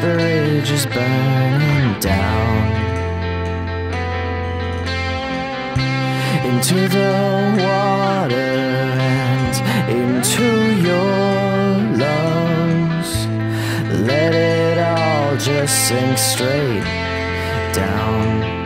bridge is burning down. Into the water and into your lungs. Let it all just sink straight down.